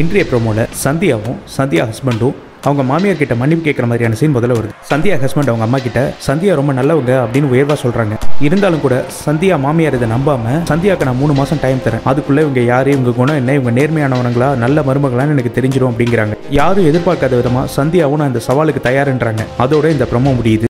இன்றைய ப்ரோமோவில் சந்தியாவும் சந்தியா ஹஸ்பண்டும் அவங்க மாமியார் கிட்ட மன்னிப்பு கேட்குற மாதிரியான சீன் முதல்ல வருது. சந்தியா ஹஸ்பண்ட் அவங்க அம்மா கிட்ட சந்தியா ரொம்ப நல்லவங்க அப்படின்னு உயர்வாக சொல்கிறாங்க. இருந்தாலும் கூட சந்தியா மாமியார் இதை நம்பாமல் சந்தியாவுக்கு நான் 3 மாதம் டைம் தரேன், அதுக்குள்ளே இவங்க யார், இவங்க குணம் என்ன, இவங்க நேர்மையானவங்களா நல்ல மருமகளான்னு எனக்கு தெரிஞ்சிடும் அப்படிங்கிறாங்க. யாரும் எதிர்பார்க்காத விதமாக சந்தியாவும் நான் இந்த சவாலுக்கு தயாருன்றாங்க. அதோட இந்த ப்ரோமோ முடியுது.